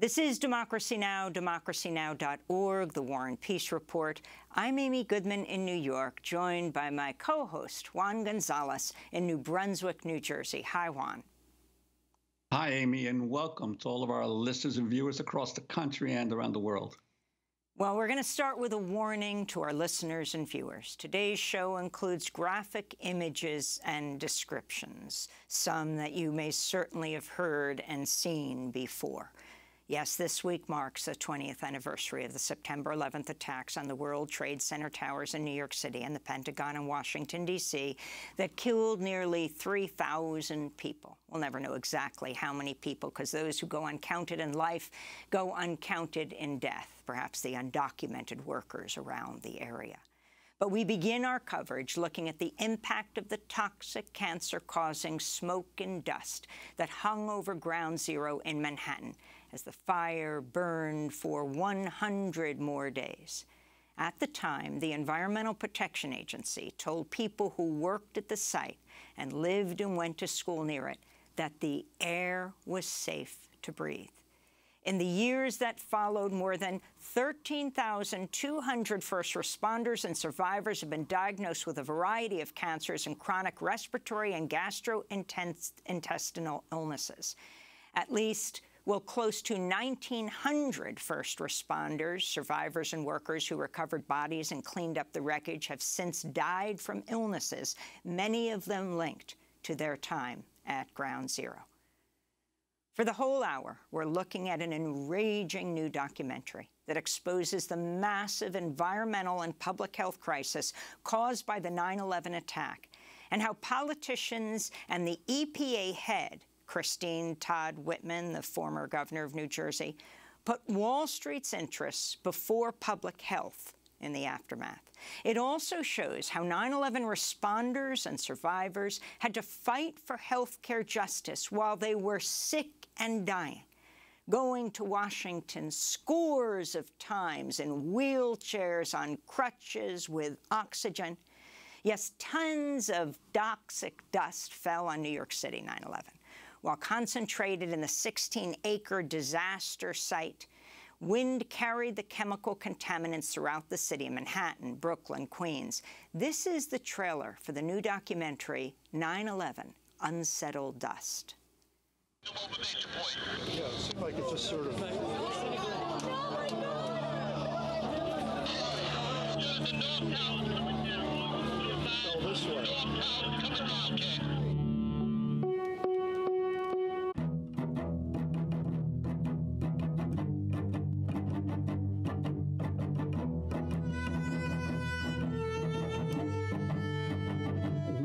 This is Democracy Now!, democracynow.org, The War and Peace Report. I'm Amy Goodman in New York, joined by my co-host, Juan González, in New Brunswick, New Jersey. Hi, Juan. Hi, Amy, and welcome to all of our listeners and viewers across the country and around the world. Well, we're going to start with a warning to our listeners and viewers. Today's show includes graphic images and descriptions, some that you may certainly have heard and seen before. Yes, this week marks the 20th anniversary of the September 11th attacks on the World Trade Center towers in New York City and the Pentagon in Washington, D.C., that killed nearly 3,000 people. We'll never know exactly how many people, because those who go uncounted in life go uncounted in death, perhaps the undocumented workers around the area. But we begin our coverage looking at the impact of the toxic cancer-causing smoke and dust that hung over Ground Zero in Manhattan as the fire burned for 100 more days. At the time, the Environmental Protection Agency told people who worked at the site and lived and went to school near it that the air was safe to breathe. In the years that followed, more than 13,200 first responders and survivors have been diagnosed with a variety of cancers and chronic respiratory and gastrointestinal illnesses. At least, well, close to 1,900 first responders, survivors and workers who recovered bodies and cleaned up the wreckage have since died from illnesses, many of them linked to their time at Ground Zero. For the whole hour, we're looking at an enraging new documentary that exposes the massive environmental and public health crisis caused by the 9/11 attack, and how politicians and the EPA head, Christine Todd Whitman, the former governor of New Jersey, put Wall Street's interests before public health in the aftermath. It also shows how 9/11 responders and survivors had to fight for health care justice while they were sick and dying, going to Washington scores of times in wheelchairs, on crutches, with oxygen. Yes, tons of toxic dust fell on New York City 9/11, while concentrated in the 16-acre disaster site. Wind carried the chemical contaminants throughout the city of Manhattan, Brooklyn, Queens. This is the trailer for the new documentary, 9/11 Unsettled Dust. Yeah, it seemed like it just sort of... fell this way.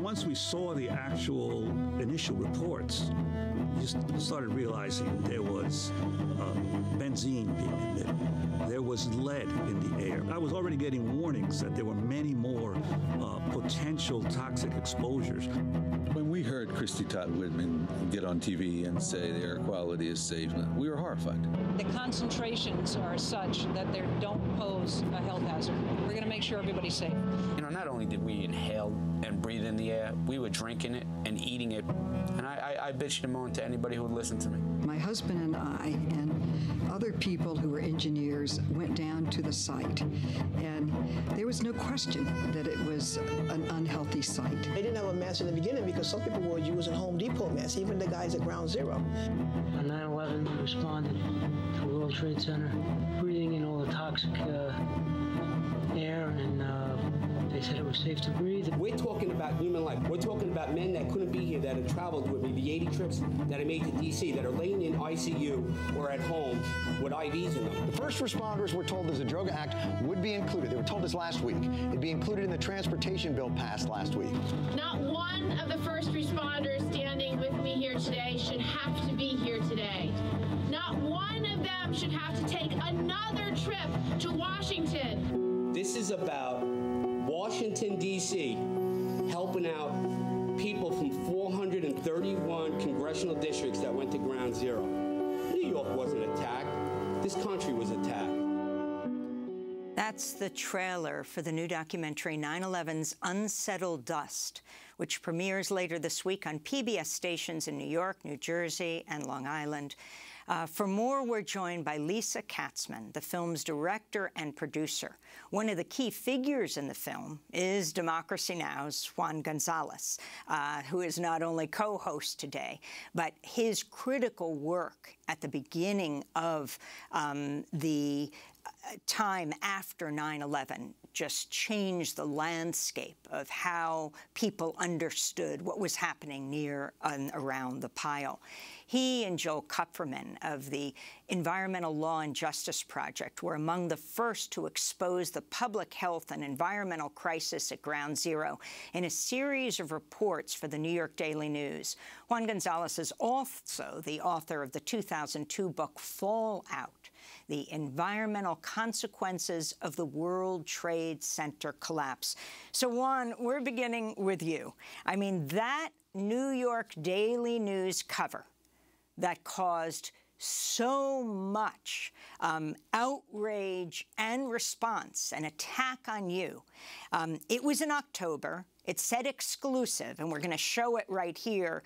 Once we saw the actual initial reports, we just started realizing there was benzene being emitted. There was lead in the air. I was already getting warnings that there were many more potential toxic exposures. When we heard Christine Todd Whitman get on TV and say the air quality is safe, we were horrified. The concentrations are such that they don't pose a health hazard. We're going to make sure everybody's safe. You know, not only did we inhale and breathe in the air, we were drinking it and eating it. And I bitched and moaned to anybody who would listen to me. My husband and I and other people who were engineers went down to the site, and there was no question that it was an unhealthy site. They didn't have a mask in the beginning because some people were using Home Depot masks, even the guys at Ground Zero. On 9/11, we responded to the World Trade Center, breathing in all the toxic air, and they said it was safe to breathe. We're talking about human life. We're talking about men that couldn't be here, that have traveled with me, the 80 trips that I made to D.C., that are laying in ICU or at home with IVs in them. The first responders were told the Zadroga Act would be included. They were told this last week. It'd be included in the transportation bill passed last week. Not one of the first responders standing with me here today should have to be here today. Not one of them should have to take another trip to Washington. This is about Washington, D.C., helping out people from 431 congressional districts that went to Ground Zero. New York wasn't attacked. This country was attacked. That's the trailer for the new documentary, 9/11's Unsettled Dust, which premieres later this week on PBS stations in New York, New Jersey, and Long Island. For more, we're joined by Lisa Katzman, the film's director and producer. One of the key figures in the film is Democracy Now!'s Juan González, who is not only co-host today, but his critical work at the beginning of the time after 9/11 just changed the landscape of how people understood what was happening near and around the pile. He and Joel Kupferman of the Environmental Law and Justice Project were among the first to expose the public health and environmental crisis at Ground Zero in a series of reports for the New York Daily News. Juan González is also the author of the 2002 book Fallout: The Environmental Consequences of the World Trade Center Collapse. So, Juan, we're beginning with you. I mean, that New York Daily News cover that caused so much outrage and response and attack on you. It was in October. It said exclusive, and we're going to show it right here.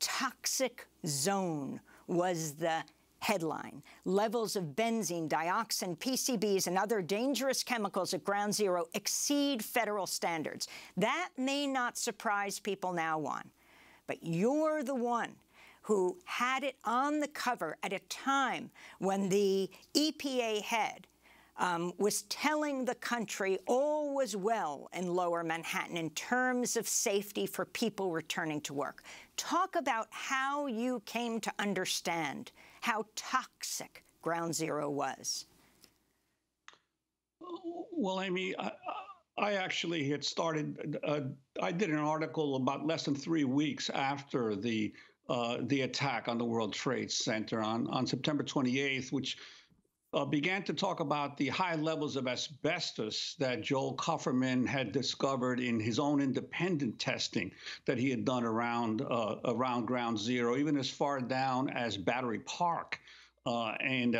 Toxic Zone was the headline. Levels of benzene, dioxin, PCBs and other dangerous chemicals at Ground Zero exceed federal standards. That may not surprise people now, Juan, but you're the one who had it on the cover at a time when the EPA head was telling the country all was well in Lower Manhattan in terms of safety for people returning to work. Talk about how you came to understand how toxic Ground Zero was. Well, Amy, I actually had started, I did an article about less than 3 weeks after the attack on the World Trade Center on September 28th, which began to talk about the high levels of asbestos that Joel Kupferman had discovered in his own independent testing that he had done around Ground Zero, even as far down as Battery Park, and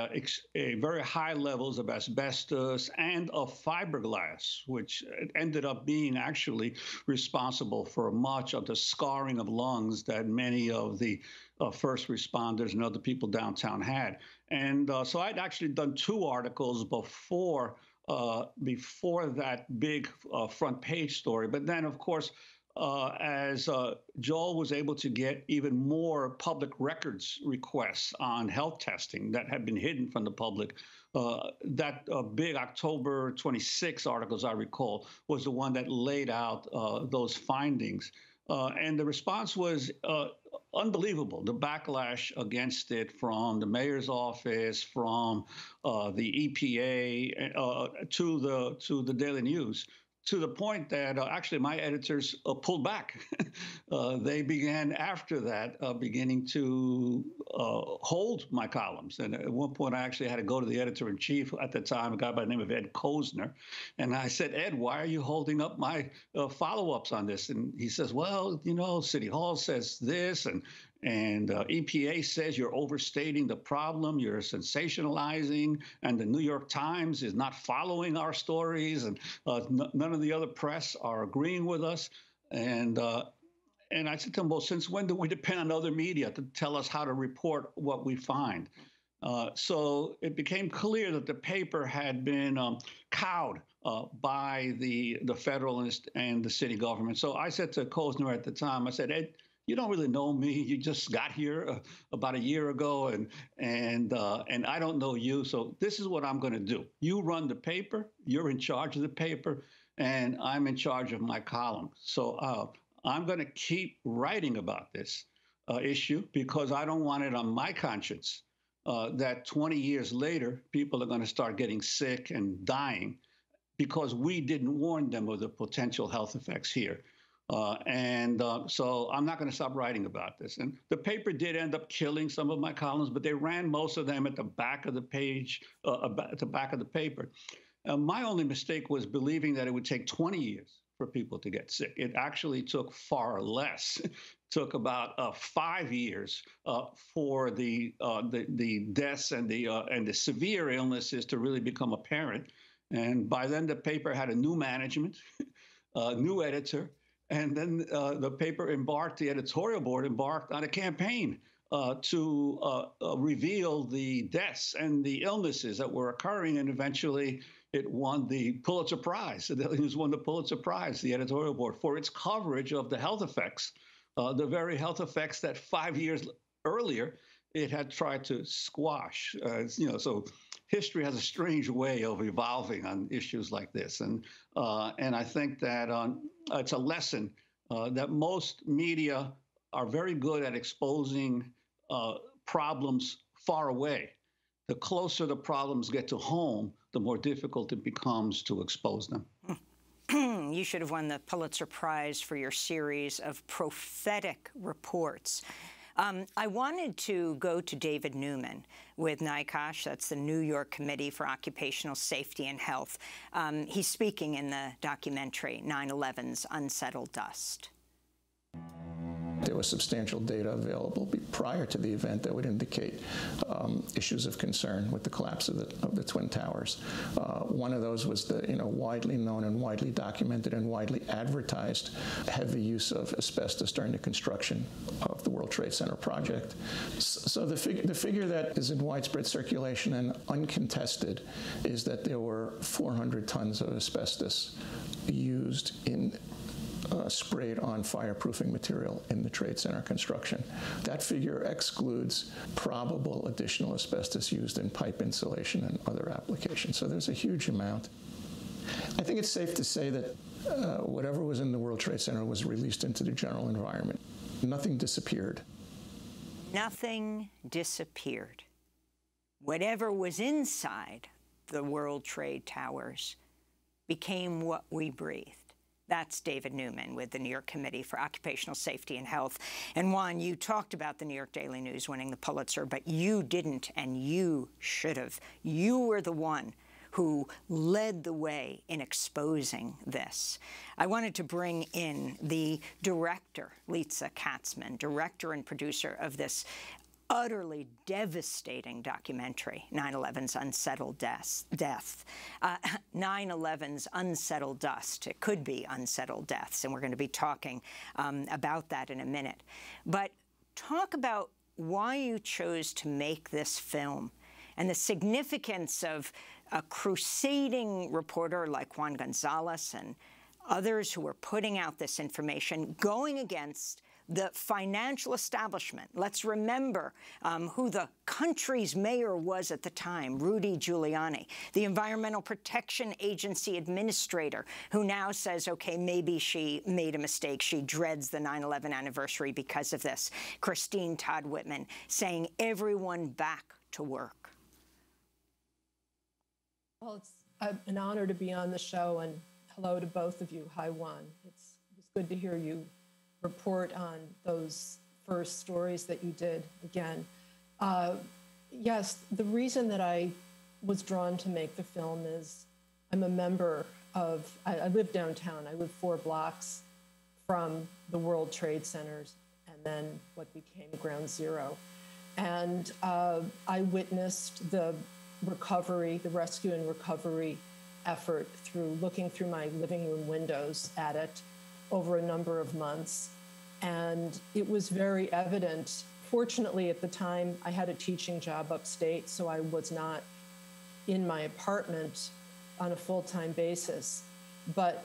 very high levels of asbestos and of fiberglass, which ended up being actually responsible for much of the scarring of lungs that many of the first responders and other people downtown had. And so I'd actually done two articles before that big front page story. But then, of course, as Joel was able to get even more public records requests on health testing that had been hidden from the public, that big October 26 article, as I recall, was the one that laid out those findings. And the response was unbelievable, the backlash against it from the mayor's office, from the EPA, to the Daily News, to the point that actually my editors pulled back. They began after that beginning to hold my columns. And at one point, I actually had to go to the editor-in-chief at the time, a guy by the name of Ed Kosner. And I said, Ed, why are you holding up my follow-ups on this? And he says, well, you know, City Hall says this, and EPA says you're overstating the problem, you're sensationalizing, and the New York Times is not following our stories, and none of the other press are agreeing with us. And I said to them, well, since when do we depend on other media to tell us how to report what we find? So it became clear that the paper had been cowed by the federal and the city government. So I said to Kosner at the time, I said, Ed, you don't really know me. You just got here about a year ago, and I don't know you. So this is what I'm going to do. You run the paper. You're in charge of the paper, and I'm in charge of my column. So I'm going to keep writing about this issue because I don't want it on my conscience that 20 years later people are going to start getting sick and dying because we didn't warn them of the potential health effects here. So I'm not going to stop writing about this. And the paper did end up killing some of my columns, but they ran most of them at the back of the page, at the back of the paper. My only mistake was believing that it would take 20 years for people to get sick. It actually took far less. It took about 5 years for the deaths and the severe illnesses to really become apparent. And by then, the paper had a new management, a new editor. And then the paper embarked, the editorial board embarked on a campaign to reveal the deaths and the illnesses that were occurring, and eventually it won the Pulitzer Prize. The Daily News won the Pulitzer Prize, the editorial board, for its coverage of the health effects, the very health effects that 5 years earlier it had tried to squash. So history has a strange way of evolving on issues like this, and I think that it's a lesson that most media are very good at exposing problems far away. The closer the problems get to home, the more difficult it becomes to expose them. You should have won the Pulitzer Prize for your series of prophetic reports. I wanted to go to David Newman with NIOSH, that's the New York Committee for Occupational Safety and Health. He's speaking in the documentary 9/11's Unsettled Dust. There was substantial data available prior to the event that would indicate issues of concern with the collapse of the Twin Towers. One of those was the widely known and widely documented and widely advertised heavy use of asbestos during the construction of the World Trade Center project. So the figure that is in widespread circulation and uncontested is that there were 400 tons of asbestos used in sprayed on fireproofing material in the Trade Center construction. That figure excludes probable additional asbestos used in pipe insulation and other applications. So there's a huge amount. I think it's safe to say that whatever was in the World Trade Center was released into the general environment. Nothing disappeared. Nothing disappeared. Whatever was inside the World Trade Towers became what we breathe. That's David Newman with the New York Committee for Occupational Safety and Health. And, Juan, you talked about the New York Daily News winning the Pulitzer, but you didn't, and you should have. You were the one who led the way in exposing this. I wanted to bring in the director, Lisa Katzman, director and producer of this utterly devastating documentary, 9/11's Unsettled Death. 9/11's Unsettled Dust. It could be Unsettled Deaths, and we're going to be talking about that in a minute. But talk about why you chose to make this film and the significance of a crusading reporter like Juan González and others who were putting out this information, going against the financial establishment. Let's remember who the country's mayor was at the time, Rudy Giuliani, the Environmental Protection Agency administrator, who now says, OK, maybe she made a mistake. She dreads the 9/11 anniversary because of this. Christine Todd Whitman saying everyone back to work. Well, it's an honor to be on the show, and hello to both of you. Hi, Juan. It's good to hear you report on those first stories that you did again. Yes, the reason that I was drawn to make the film is I'm a member of, I live downtown. I live 4 blocks from the World Trade Centers and then what became Ground Zero. And I witnessed the recovery, the rescue and recovery effort through looking through my living room windows at it over a number of months. And it was very evident. Fortunately, at the time, I had a teaching job upstate, so I was not in my apartment on a full-time basis. But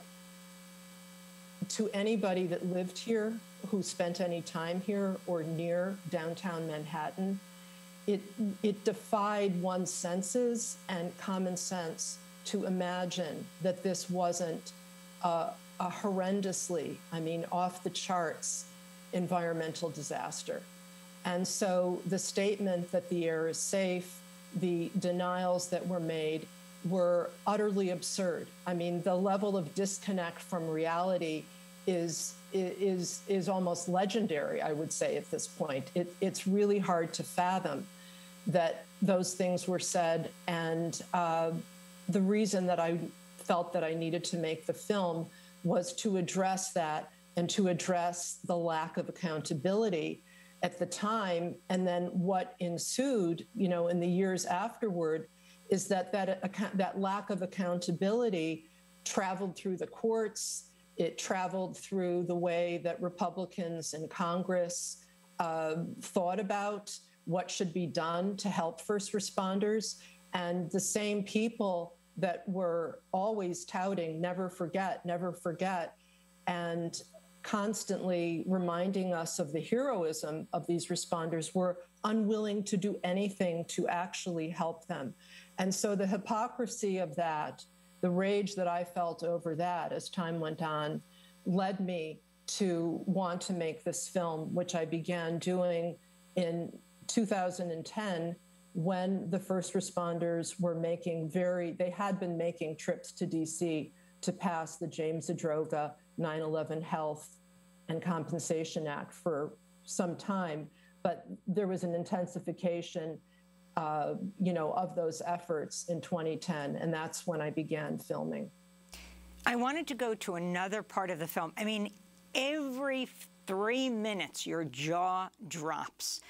to anybody that lived here, who spent any time here or near downtown Manhattan, it defied one's senses and common sense to imagine that this wasn't a horrendously, I mean, off the charts environmental disaster. And so the statement that the air is safe, the denials that were made were utterly absurd. I mean, the level of disconnect from reality is almost legendary, I would say, at this point. It's really hard to fathom that those things were said. And the reason that I felt that I needed to make the film was to address that and to address the lack of accountability at the time. And then what ensued, you know, in the years afterward, is that that lack of accountability traveled through the courts. It traveled through the way that Republicans in Congress thought about what should be done to help first responders. And the same people that were always touting, never forget, never forget, and constantly reminding us of the heroism of these responders, were unwilling to do anything to actually help them. And so the hypocrisy of that, the rage that I felt over that as time went on, led me to want to make this film, which I began doing in 2010, when the first responders were making they had been making trips to DC to pass the James Zadroga 9/11 Health and Compensation Act for some time, but there was an intensification, of those efforts in 2010, and that's when I began filming. I wanted to go to another part of the film. I mean, every 3 minutes, your jaw drops.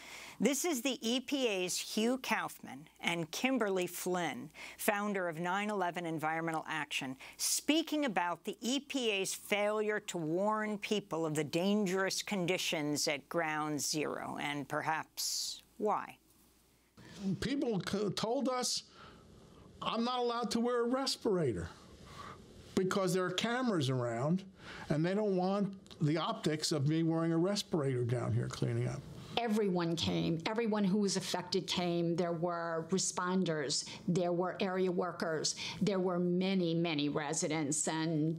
This is the EPA's Hugh Kaufman and Kimberly Flynn, founder of 9/11 Environmental Action, speaking about the EPA's failure to warn people of the dangerous conditions at Ground Zero, and perhaps why. People told us, I'm not allowed to wear a respirator because there are cameras around, and they don't want the optics of me wearing a respirator down here cleaning up. Everyone came. Everyone who was affected came. There were responders. There were area workers. There were many, many residents and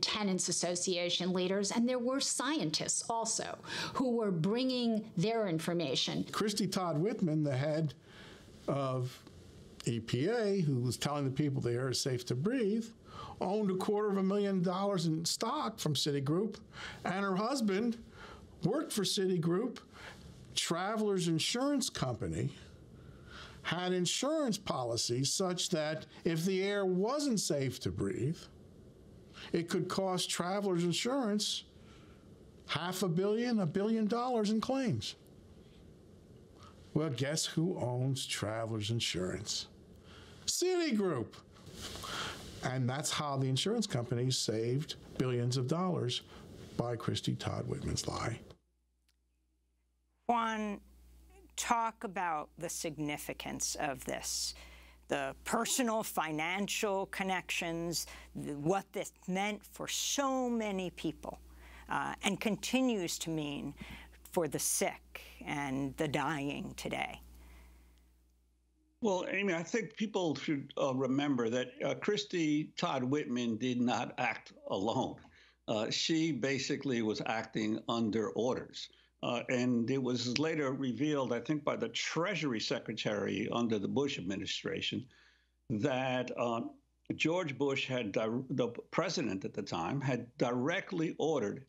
tenants association leaders. And there were scientists also who were bringing their information. Christine Todd Whitman, the head of EPA, who was telling the people the air is safe to breathe, owned $250,000 in stock from Citigroup, and her husband worked for Citigroup. Travelers Insurance Company had insurance policies such that if the air wasn't safe to breathe, it could cost Travelers Insurance $500 million, $1 billion in claims. Well, guess who owns Travelers Insurance? Citigroup. And that's how the insurance company saved billions of dollars by Christine Todd Whitman's lie. Juan, talk about the significance of this, the personal, financial connections, what this meant for so many people and continues to mean for the sick and the dying today. Well, Amy, I think people should remember that Christine Todd Whitman did not act alone. She basically was acting under orders. And it was later revealed, I think, by the Treasury Secretary under the Bush administration that George Bush, the president at the time, had directly ordered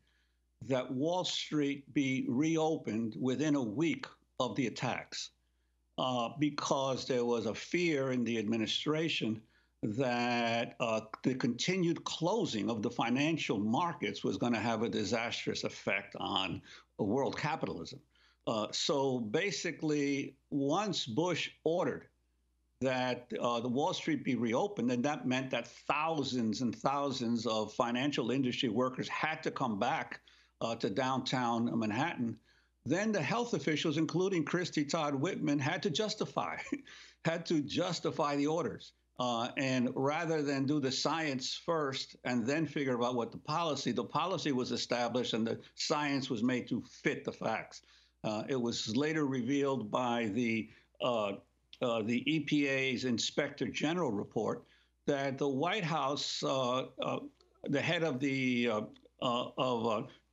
that Wall Street be reopened within a week of the attacks because there was a fear in the administration that the continued closing of the financial markets was going to have a disastrous effect on world capitalism. So basically, once Bush ordered that the Wall Street be reopened, and that meant that thousands and thousands of financial industry workers had to come back to downtown Manhattan, then the health officials, including Christine Todd Whitman, had to justify, the orders. And rather than do the science first and then figure out what the policy was established and the science was made to fit the facts. It was later revealed by the EPA's Inspector General report that the White House, the head of the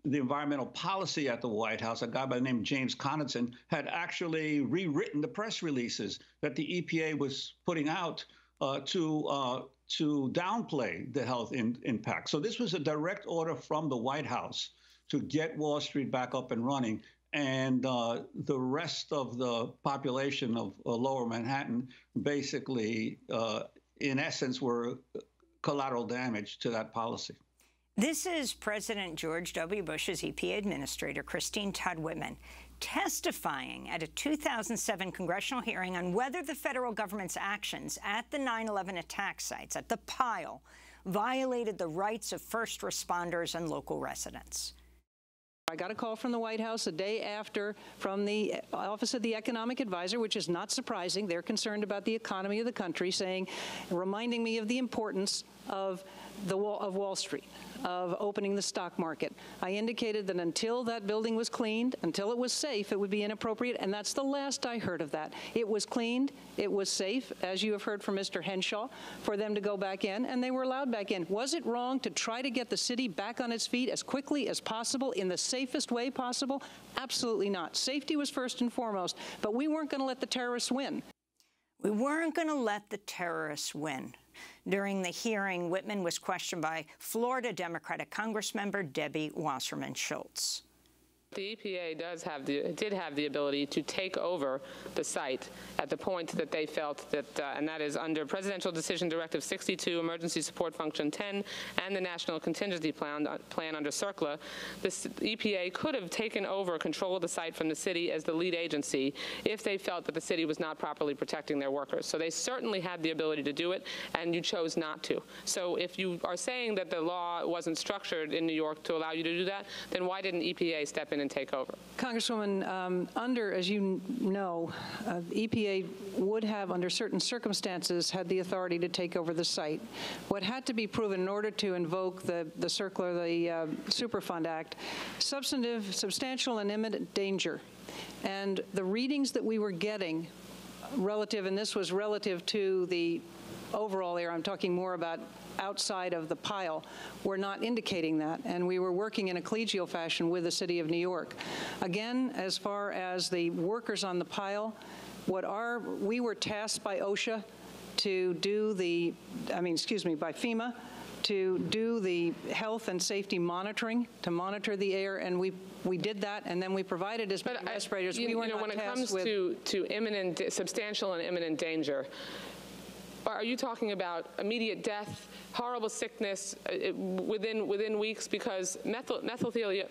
environmental policy at the White House, a guy by the name of James Connaughton, had actually rewritten the press releases that the EPA was putting out to downplay the health impact. So this was a direct order from the White House to get Wall Street back up and running. And the rest of the population of Lower Manhattan basically, in essence, were collateral damage to that policy. This is President George W. Bush's EPA Administrator, Christine Todd Whitman, testifying at a 2007 congressional hearing on whether the federal government's actions at the 9/11 attack sites, at the pile, violated the rights of first responders and local residents. I got a call from the White House a day after from the Office of the Economic Advisor, which is not surprising. They're concerned about the economy of the country, saying, reminding me of the importance of Wall Street, of opening the stock market. I indicated that until that building was cleaned, until it was safe, it would be inappropriate, and that's the last I heard of that. It was cleaned, it was safe, as you have heard from Mr. Henshaw, for them to go back in, and they were allowed back in. Was it wrong to try to get the city back on its feet as quickly as possible in the safest way possible? Absolutely not. Safety was first and foremost, but we weren't going to let the terrorists win. We weren't going to let the terrorists win. During the hearing, Whitman was questioned by Florida Democratic Congressmember Debbie Wasserman Schultz. The EPA did have the ability to take over the site at the point that they felt that, and that is under Presidential Decision Directive 62, Emergency Support Function 10, and the National Contingency Plan under CERCLA. The EPA could have taken over control of the site from the city as the lead agency if they felt that the city was not properly protecting their workers. So they certainly had the ability to do it, and you chose not to. So if you are saying that the law wasn't structured in New York to allow you to do that, then why didn't EPA step in and take over? Congresswoman, as you know, EPA would have, under certain circumstances, had the authority to take over the site. What had to be proven in order to invoke the CERCLA, the Superfund Act, substantive, substantial, and imminent danger. And the readings that we were getting relative, and this was relative to the overall area, I'm talking more about outside of the pile, were not indicating that, and we were working in a collegial fashion with the City of New York. Again, as far as the workers on the pile, we were tasked by OSHA to do the, by FEMA, to do the health and safety monitoring, to monitor the air, and we did that, and then we provided as many respirators. When it comes to imminent, substantial and imminent danger, are you talking about immediate death, horrible sickness within weeks? Because mesothelioma,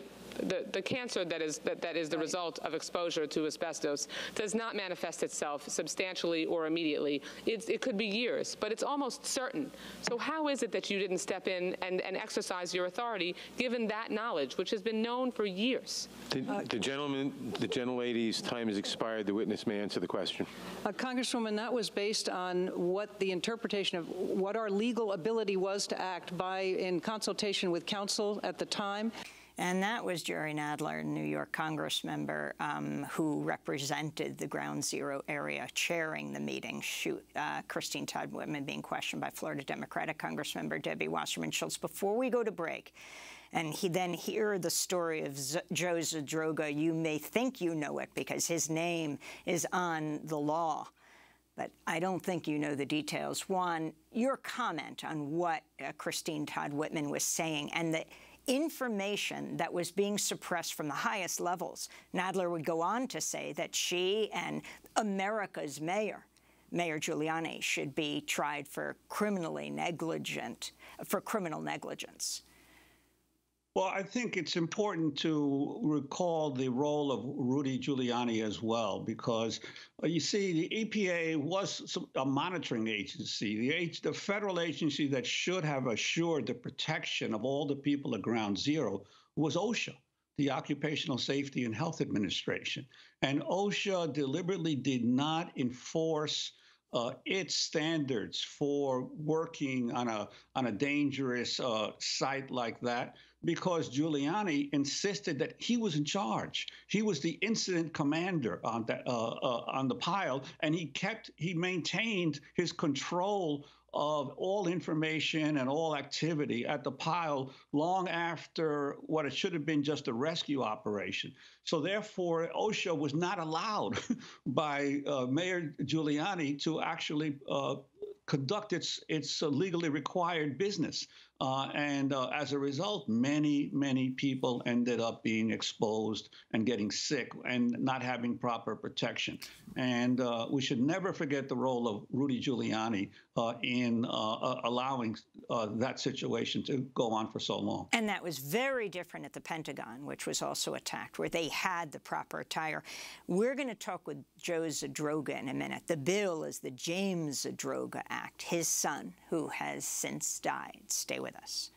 the cancer that is the result of exposure to asbestos, does not manifest itself substantially or immediately. It could be years, but it's almost certain. So how is it that you didn't step in and exercise your authority, given that knowledge, which has been known for years? The gentlelady's time has expired. The witness may answer the question. Congresswoman, that was based on what the interpretation of what our legal ability was to act by, in consultation with counsel at the time. And that was Jerry Nadler, New York Congressmember, who represented the Ground Zero area, chairing the meeting. Christine Todd Whitman being questioned by Florida Democratic Congressmember Debbie Wasserman Schultz. Before we go to break, and then hear the story of Joe Zadroga, you may think you know it because his name is on the law, but I don't think you know the details. Juan, your comment on what Christine Todd Whitman was saying and the information that was being suppressed from the highest levels. Nadler would go on to say that she and America's mayor, Mayor Giuliani, should be tried for criminal negligence. Well, I think it's important to recall the role of Rudy Giuliani as well, because you see, the EPA was a monitoring agency, the federal agency that should have assured the protection of all the people at Ground Zero was OSHA, the Occupational Safety and Health Administration. And OSHA deliberately did not enforce its standards for working on a dangerous site like that, because Giuliani insisted that he was in charge. He was the incident commander on the pile, and he maintained his control of all information and all activity at the pile long after what it should have been just a rescue operation. So therefore, OSHA was not allowed by Mayor Giuliani to actually conduct its legally required business. As a result, many people ended up being exposed and getting sick and not having proper protection. And we should never forget the role of Rudy Giuliani in allowing that situation to go on for so long. And that was very different at the Pentagon, which was also attacked, where they had the proper attire. We're going to talk with Joe Zadroga in a minute. The bill is the James Zadroga Act, his son, who has since died. Stay with us.